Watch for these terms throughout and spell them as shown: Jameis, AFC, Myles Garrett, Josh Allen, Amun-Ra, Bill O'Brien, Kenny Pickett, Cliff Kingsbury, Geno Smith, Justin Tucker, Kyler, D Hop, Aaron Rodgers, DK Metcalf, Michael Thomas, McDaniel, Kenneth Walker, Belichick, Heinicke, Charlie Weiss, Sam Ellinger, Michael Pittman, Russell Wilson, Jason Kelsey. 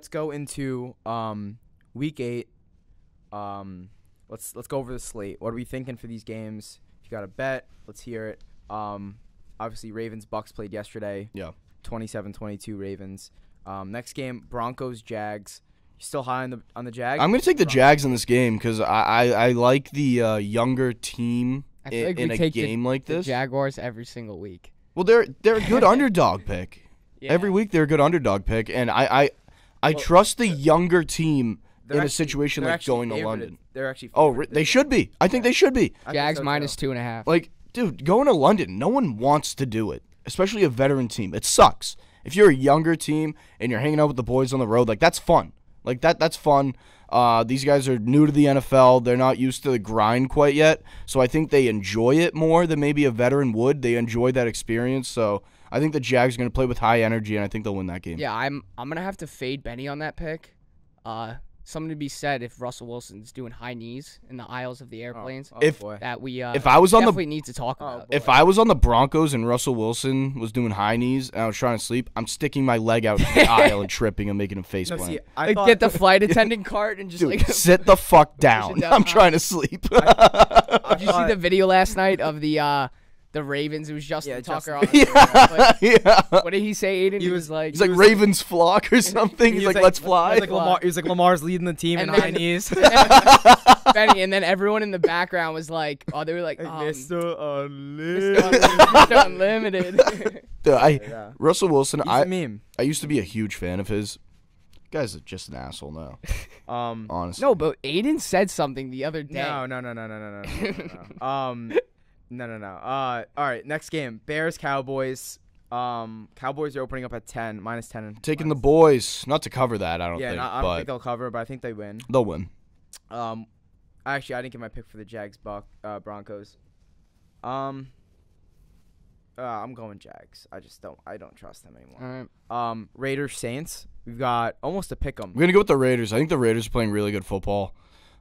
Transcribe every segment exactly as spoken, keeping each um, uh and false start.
let's go into um, week eight. Um, let's let's go over the slate. What are we thinking for these games? If you got a bet, let's hear it. Um, obviously, Ravens Bucks played yesterday. Yeah, twenty-seven twenty-two Ravens. Um, next game, Broncos Jags. You still high on the on the Jags? I'm gonna take the Jags in this game because I, I I like the uh, younger team I feel in, like we in take a game the, like this. The Jaguars every single week. Well, they're they're a good underdog pick. Yeah. Every week they're a good underdog pick, and I I, I well, trust the younger team in actually, a situation like going favored. to London. They're actually oh they there. should be. I think yeah. they should be. Jags so minus two and a half. Like, dude, going to London, no one wants to do it, especially a veteran team. It sucks. If you're a younger team and you're hanging out with the boys on the road, like that's fun. Like that that's fun. Uh, these guys are new to the N F L. They're not used to the grind quite yet, so I think they enjoy it more than maybe a veteran would. They enjoy that experience, so I think the Jags are going to play with high energy, and I think they'll win that game. Yeah, I'm I'm going to have to fade Benny on that pick. Uh, something to be said if Russell Wilson's doing high knees in the aisles of the airplanes. Oh, oh if, boy. That we uh, if I was on definitely the, need to talk about. Oh, if I was on the Broncos and Russell Wilson was doing high knees and I was trying to sleep, I'm sticking my leg out to the aisle and tripping and making a face no, plant. See, I like, thought, get the flight attendant cart and just Dude, like sit the fuck down. down I'm high. trying to sleep. I, I Did you see the video last night of the uh, – The Ravens, it was Justin yeah, Tucker. Justin. Yeah, yeah. What did he say, Aiden? He, he was like, he's like he was Ravens like, flock or something. He's like, like, let's fly. He was like, Lamar, he was like Lamar's leading the team and in high knees. Benny, and then everyone in the background was like, oh, they were like, um, Mister Unlimited. Mister Unlimited. Dude, I, yeah. Russell Wilson, I, meme. I used to be a huge fan of his. Guy's just an asshole now. Um, Honestly. No, but Aiden said something the other day. No, no, no, no, no, no, no, no, no. Um... No, no, no. Uh, all right, next game. Bears, Cowboys. Um, Cowboys are opening up at ten, minus ten. And Taking minus the boys. Not to cover that, I don't yeah, think. Yeah, no, I don't think they'll cover, but I think they win. They'll win. Um, Actually, I didn't get my pick for the Jags, Buc uh, Broncos. Um, uh, I'm going Jags. I just don't I don't trust them anymore. All right. Um, Raiders, Saints. We've got almost a pick 'em. We're going to go with the Raiders. I think the Raiders are playing really good football.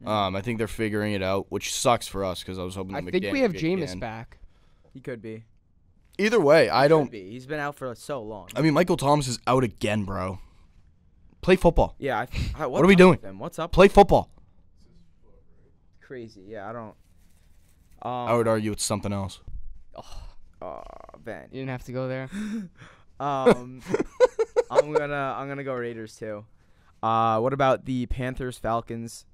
Um, I think they're figuring it out, which sucks for us because I was hoping. I McDaniel think we have Jameis again. back. He could be. Either way, he I don't. Be. He's been out for so long. I mean, Michael Thomas is out again, bro. Play football. Yeah. I th I, what are we doing? What's up? Play football. Crazy. Yeah, I don't. Um, I would argue it's something else. Oh, oh Ben, you didn't have to go there. um, I'm gonna I'm gonna go Raiders too. Uh, what about the Panthers Falcons?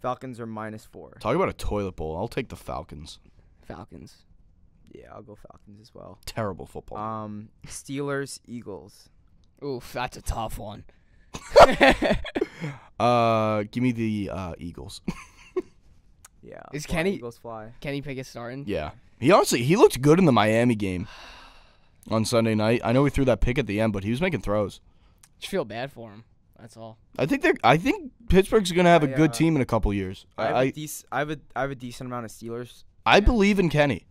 Falcons are minus four. Talk about a toilet bowl. I'll take the Falcons. Falcons. Yeah, I'll go Falcons as well. Terrible football. Um, Steelers, Eagles. Oof, that's a tough one. uh, give me the uh, Eagles. yeah. Is fly, Kenny Eagles fly? Kenny Pickett starting? Yeah. He honestly he looked good in the Miami game on Sunday night. I know he threw that pick at the end, but he was making throws. I feel bad for him. That's all. I think they're. I think Pittsburgh's gonna have I, a good uh, team in a couple years. I have, I, a I have a I have a decent amount of Steelers. I fans, believe in Kenny.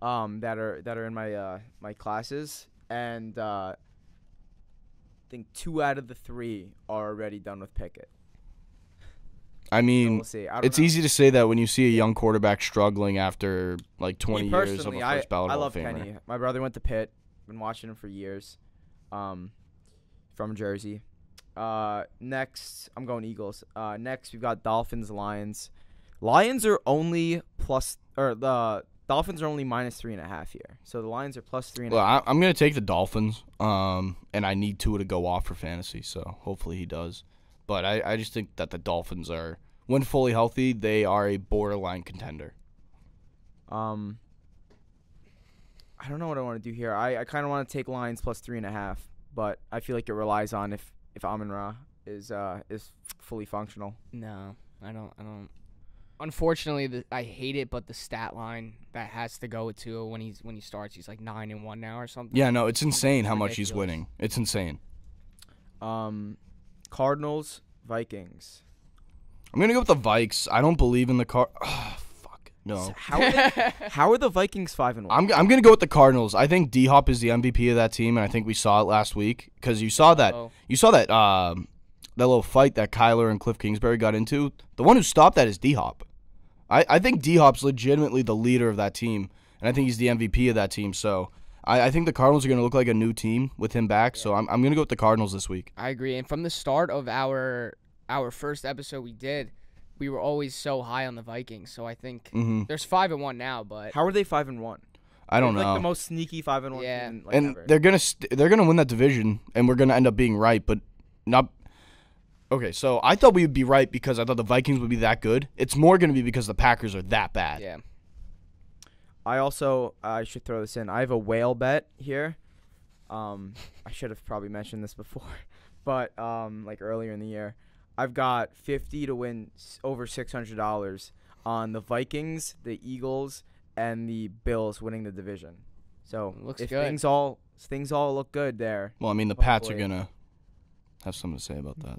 Um, that are that are in my uh my classes, and uh, I think two out of the three are already done with Pickett. I mean, so we'll see. I it's know. easy to say that when you see a young quarterback struggling after like twenty Me years of a first ballot Hall of Famer. I love Kenny. My brother went to Pitt. Been watching him for years. Um, from Jersey. Uh, next, I'm going Eagles. Uh, next we've got Dolphins, Lions. Lions are only plus, or the Dolphins are only minus three and a half here. So the Lions are plus three and well, a half. I'm gonna take the Dolphins. Um, and I need Tua to go off for fantasy, so hopefully he does. But I, I just think that the Dolphins are, when fully healthy, they are a borderline contender. Um, I don't know what I want to do here. I, I kind of want to take Lions plus three and a half, but I feel like it relies on if. If Amun-Ra is uh is fully functional. No, I don't. I don't. Unfortunately, the, I hate it, but the stat line that has to go with Tua when he's when he starts, he's like nine and one now or something. Yeah, no, it's insane it's how ridiculous. much he's winning. It's insane. Um, Cardinals, Vikings. I'm gonna go with the Vikes. I don't believe in the car. Oh, fuck no. So how, are they, how are the Vikings five and one? I'm I'm gonna go with the Cardinals. I think D Hop is the M V P of that team, and I think we saw it last week. Because you saw that, Uh-oh. you saw that, um, that little fight that Kyler and Cliff Kingsbury got into. The one who stopped that is D Hop. I, I think D Hop's legitimately the leader of that team, and I think he's the M V P of that team. So I, I think the Cardinals are going to look like a new team with him back, yeah. so I'm I'm going to go with the Cardinals this week. I agree. And from the start of our our first episode we did, we were always so high on the Vikings. So I think mm-hmm. there's five and one now, but how are they five and one? I don't they're know. Like the most sneaky five and one. Yeah, team, like, and ever. they're gonna st- they're gonna win that division, and we're gonna end up being right, but not. Okay, so I thought we would be right because I thought the Vikings would be that good. It's more going to be because the Packers are that bad. Yeah. I also I uh, should throw this in. I have a whale bet here. Um, I should have probably mentioned this before, but um, like earlier in the year, I've got fifty to win over six hundred dollars on the Vikings, the Eagles, and the Bills winning the division. So looks if good. things all things all look good there. Well, I mean the hopefully. Pats are gonna have something to say about that.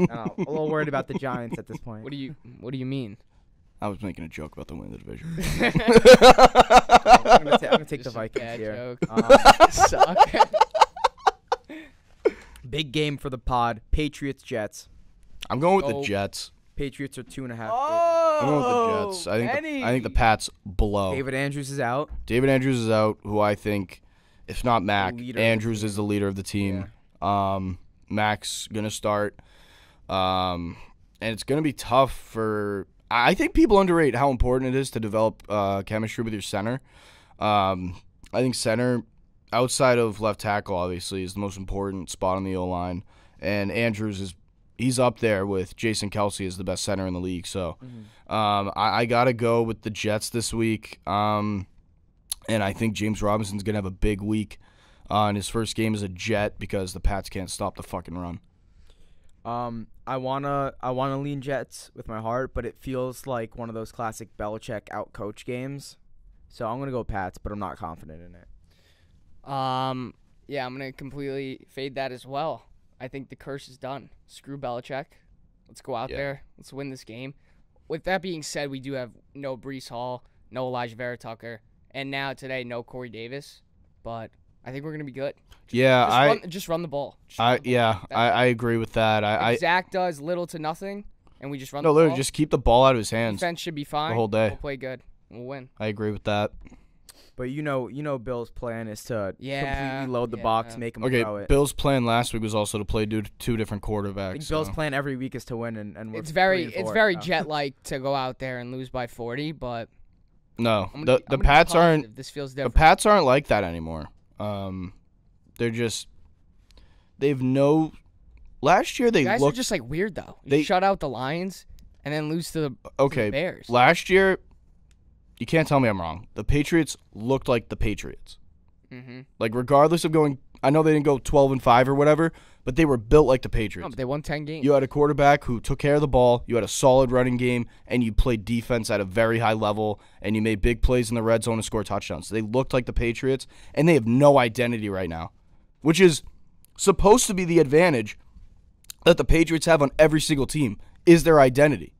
No, I'm a little worried about the Giants at this point. What do you What do you mean? I was making a joke about the win of the division. I'm gonna, ta- I'm gonna take Just the Vikings here. Um, suck. Big game for the pod. Patriots Jets. I'm going with oh. the Jets. Patriots are two and a half. Oh, I'm going with the Jets. I think the, I think the Pats blow. David Andrews is out. David Andrews is out. Who I think, if not Mac, Andrews is the leader of the team. Yeah. Um, Mac's gonna start. Um, and it's going to be tough for – I think people underrate how important it is to develop uh, chemistry with your center. Um, I think center, outside of left tackle, obviously, is the most important spot on the O-line. And Andrews is – he's up there with Jason Kelsey as the best center in the league. So mm-hmm. um, I, I got to go with the Jets this week. Um, and I think James Robinson's going to have a big week on his first game as a Jet because the Pats can't stop the fucking run. Um, I wanna, I wanna lean Jets with my heart, but it feels like one of those classic Belichick out-coach games. So I'm gonna go Pats, but I'm not confident in it. Um, yeah, I'm gonna completely fade that as well. I think the curse is done. Screw Belichick. Let's go out yeah. there. Let's win this game. With that being said, we do have no Breece Hall, no Elijah Vera Tucker, and now today no Corey Davis, but. I think we're going to be good. Just, yeah, just I run, just run the ball. I the ball. Yeah, I, I agree with that. I, if Zach does little to nothing, and we just run no, the ball. No, literally, just keep the ball out of his hands. Defense should be fine. The whole day. We'll play good. We'll win. I agree with that. But you know, you know, Bill's plan is to yeah, completely load the yeah. box, make him okay, throw it. Okay, Bill's plan last week was also to play due to two different quarterbacks. I think Bill's so. plan every week is to win, and, and we're it's very and it's very now. Jet-like to go out there and lose by forty. But no, gonna, the the Pats aren't. This feels different. The Pats aren't like that anymore. Um, they're just, they've no, last year they looked. The guys looked, are just, like, weird, though. You they shut out the Lions and then lose to the, okay, to the Bears. Last year, you can't tell me I'm wrong. The Patriots looked like the Patriots. Mm-hmm. Like, regardless of going, I know they didn't go twelve and five or whatever, but they were built like the Patriots. No, but they won ten games. You had a quarterback who took care of the ball, you had a solid running game, and you played defense at a very high level, and you made big plays in the red zone to score touchdowns. So they looked like the Patriots, and they have no identity right now, which is supposed to be the advantage that the Patriots have on every single team, is their identity.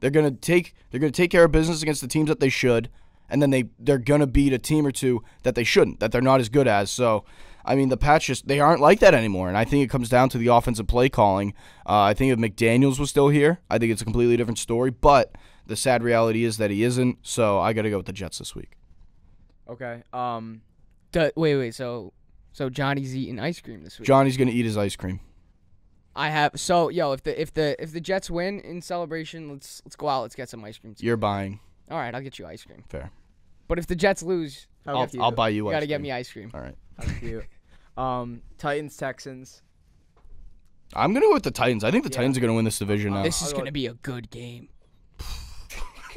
They're going to take they're going to take care of business against the teams that they should, and then they, they're going to beat a team or two that they shouldn't, that they're not as good as. So, I mean, the Pats just, they aren't like that anymore, and I think it comes down to the offensive play calling. Uh, I think if McDaniels was still here, I think it's a completely different story, but the sad reality is that he isn't, so I got to go with the Jets this week. Okay. Um, the, wait, wait, so so Johnny's eating ice cream this week. Johnny's going to eat his ice cream. I have, so, yo, if the if the, if the Jets win in celebration, let's let's go out, let's get some ice cream. Together. You're buying. All right, I'll get you ice cream. Fair. But if the Jets lose, I'll, I'll, I'll buy you, you ice gotta cream. You got to get me ice cream. All right. That's cute. Um, Titans, Texans. I'm going to go with the Titans. I think the yeah. Titans are going to win this division uh, now. This is going to be a good game.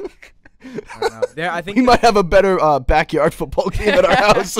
I don't know. There, I think we might have a better uh, backyard football game at our house.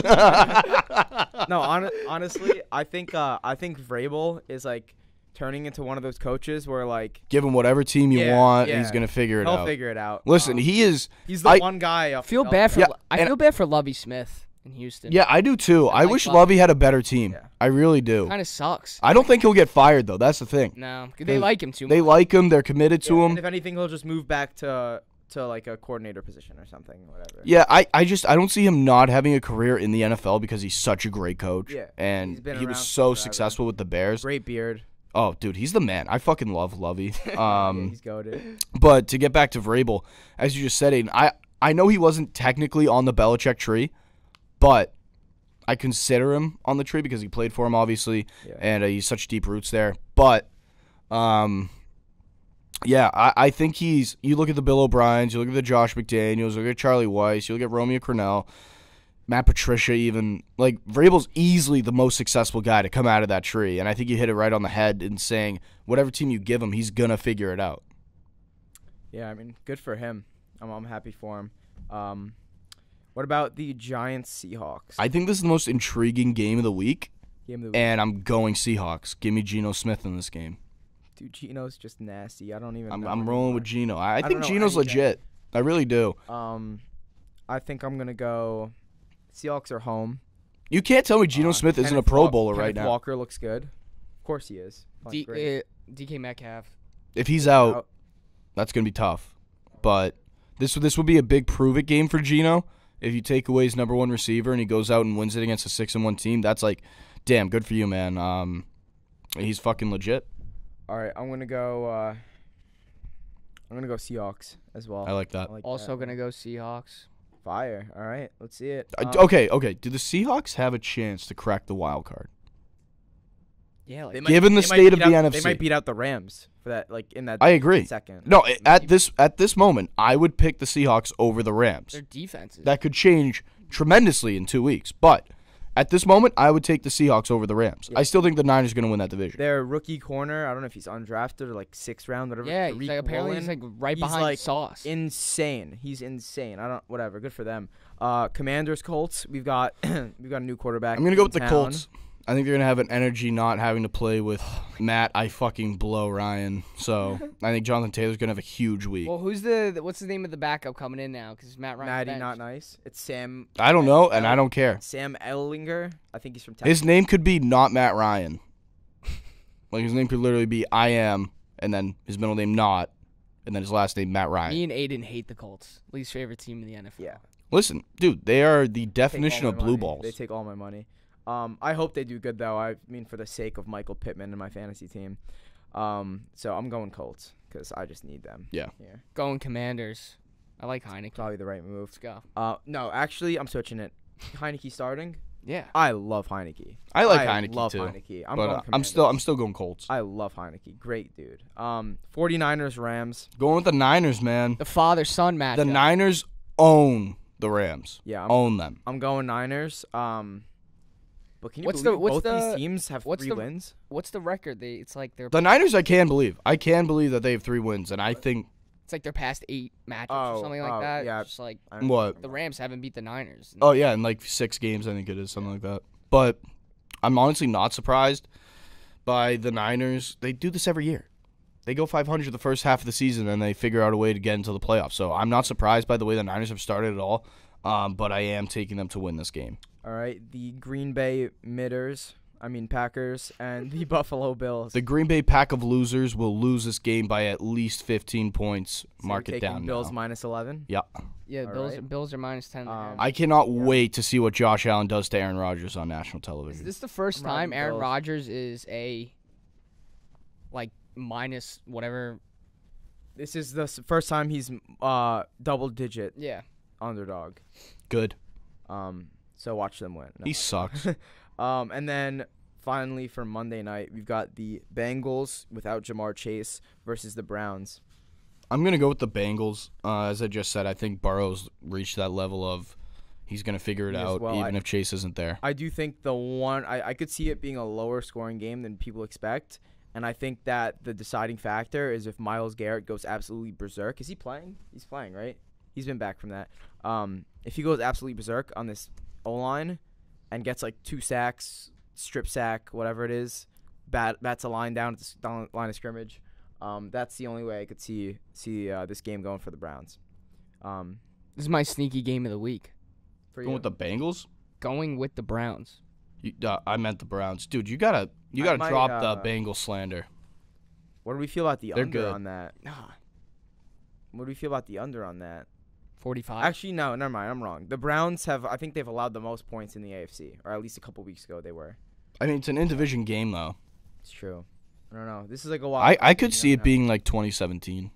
No, on, honestly, I think uh, I think Vrabel is like turning into one of those coaches where like give him whatever team you yeah, want, yeah. and he's going to figure it He'll out. He'll figure it out. Listen, um, he is. He's the I, one guy. I feel bad for. Yeah, I feel bad for Lovie Smith. Houston. Yeah, I do too. I, I like wish Lovie had a better team. Yeah. I really do. Kind of sucks. I don't think he'll get fired though. That's the thing. No, they, they like him too much. They like him. They're committed yeah, to him. And if anything, he'll just move back to to like a coordinator position or something, whatever. Yeah, I, I just I don't see him not having a career in the N F L because he's such a great coach. Yeah, and he was so successful with the Bears. Great beard. Oh, dude, he's the man. I fucking love Lovie. Um, yeah, he's goated. But to get back to Vrabel, as you just said, Aiden, I I know he wasn't technically on the Belichick tree. But I consider him on the tree because he played for him, obviously, yeah. and uh, he's such deep roots there. But, um, yeah, I, I think he's – you look at the Bill O'Briens, you look at the Josh McDaniels, you look at Charlie Weiss, you look at Romeo Cornell, Matt Patricia even. Like, Vrabel's easily the most successful guy to come out of that tree, and I think you hit it right on the head in saying whatever team you give him, he's going to figure it out. Yeah, I mean, good for him. I'm, I'm happy for him. Um What about the Giants Seahawks? I think this is the most intriguing game of the week. Game of the week. And I'm going Seahawks. Give me Geno Smith in this game. Dude, Geno's just nasty. I don't even I'm, know. I'm rolling anymore. with Geno. I, I think Geno's legit. I really do. Um I think I'm gonna go Seahawks are home. You can't tell me Geno uh, Smith Kenneth isn't a Pro Wa Bowler Kenneth right now. Walker looks good. Of course he is. D uh, D K Metcalf. If he's, he's out, out, that's gonna be tough. But this this would be a big prove it game for Geno. If you take away his number one receiver and he goes out and wins it against a six and one team, that's like, damn, good for you, man. Um, he's fucking legit. All right, I'm gonna go. Uh, I'm gonna go Seahawks as well. I like that. I like also that. gonna go Seahawks. Fire. All right, let's see it. Um, I, okay, okay. Do the Seahawks have a chance to crack the wild card? Yeah, like, given might, the state of the out, N F C, they might beat out the Rams for that. Like in that, I agree. Second, no, it, at this at this moment, I would pick the Seahawks over the Rams. Their defenses that could change tremendously in two weeks, but at this moment, I would take the Seahawks over the Rams. Yeah. I still think the Niners are going to win that division. Their rookie corner, I don't know if he's undrafted or like sixth round, whatever. Yeah, he's like, apparently he's like right he's behind like Sauce. Insane, he's insane. I don't, whatever. Good for them. Uh, Commanders, Colts. We've got we've got a new quarterback. I'm going to go with town. the Colts. I think they're going to have an energy not having to play with Matt, I fucking blow Ryan. So I think Jonathan Taylor's going to have a huge week. Well, who's the, the – what's the name of the backup coming in now? Because Matt Ryan's Matty not nice. It's Sam – I don't know, and I don't care. Sam Ellinger. I think he's from Texas. His name could be not Matt Ryan. Like, his name could literally be I am, and then his middle name not, and then his last name Matt Ryan. Me and Aiden hate the Colts. Least favorite team in the N F L. Yeah. Listen, dude, they are the definition of blue balls. They take all my money. Um, I hope they do good, though. I mean, for the sake of Michael Pittman and my fantasy team. Um, so I'm going Colts because I just need them. Yeah. yeah. Going Commanders. I like Heinicke. Probably the right move. Let's go. Uh, no, actually, I'm switching it. Heinicke starting. Yeah. I love Heinicke. I like I Heinicke, love too. Heinicke. I'm, but, going uh, I'm, still, I'm still going Colts. I love Heinicke. Great dude. Um, forty-niners, Rams. Going with the Niners, man. The father-son matchup. The Niners own the Rams. Yeah. I'm, own them. I'm going Niners. Um... But can you what's believe the, what's both the, these teams have three the, wins? What's the record? They it's like they're the Niners. I can believe. I can believe that they have three wins, and I think it's like their past eight matches oh, or something like oh, that. Yeah, just like what the Rams haven't beat the Niners. Oh yeah, in like six games, I think it is something yeah. like that. But I'm honestly not surprised by the Niners. They do this every year. They go five hundred the first half of the season, and they figure out a way to get into the playoffs. So I'm not surprised by the way the Niners have started at all. Um, but I am taking them to win this game. All right, the Green Bay Mitters, I mean Packers, and the Buffalo Bills. The Green Bay pack of losers will lose this game by at least fifteen points. So Mark it down. Bills now. minus eleven. Yeah. Yeah, All Bills. Right. Bills are minus ten. Um, I cannot yeah. wait to see what Josh Allen does to Aaron Rodgers on national television. Is this the first time Aaron Bills. Rodgers is a like minus whatever? This is the first time he's uh double digit. Yeah. Underdog. Good. Um. So watch them win. No, he sucks. um, and then finally for Monday night, we've got the Bengals without Ja'Marr Chase versus the Browns. I'm going to go with the Bengals. Uh, as I just said, I think Burrow's reached that level of he's going to figure it As out well, even I, if Chase isn't there. I do think the one I, – I could see it being a lower scoring game than people expect, and I think that the deciding factor is if Myles Garrett goes absolutely berserk. Is he playing? He's playing, right? He's been back from that. Um, if he goes absolutely berserk on this – O-line and gets like two sacks, strip sack, whatever it is, bat bats a line down at the line of scrimmage. Um, that's the only way I could see see uh, this game going for the Browns. Um, this is my sneaky game of the week. For going you. with the Bengals? Going with the Browns. You, uh, I meant the Browns, dude. You gotta you gotta might, drop uh, the Bengal slander. What do we feel about the They're under good. on that? Nah. What do we feel about the under on that? forty-five. Actually, no, never mind. I'm wrong. The Browns have, I think they've allowed the most points in the A F C, or at least a couple weeks ago they were. I mean, it's an in-division game, though. It's true. I don't know. This is like a wild I, I could see it know. being like twenty seventeen,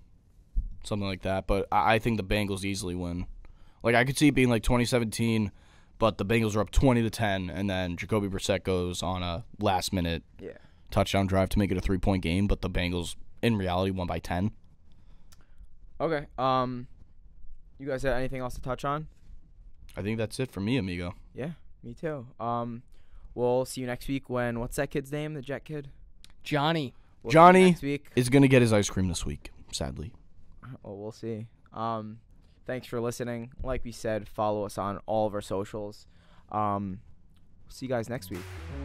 something like that, but I, I think the Bengals easily win. Like, I could see it being like twenty seventeen, But the Bengals are up twenty to ten, and then Jacoby Brissett goes on a last-minute yeah. touchdown drive to make it a three-point game, but the Bengals, in reality, won by ten. Okay. Um, you guys have anything else to touch on? I think that's it for me, amigo. Yeah, me too. Um, we'll see you next week when – what's that kid's name, the Jet kid? Johnny. We'll Johnny is going to get his ice cream this week, sadly. Well, we'll see. Um, thanks for listening. Like we said, follow us on all of our socials. Um, see you guys next week.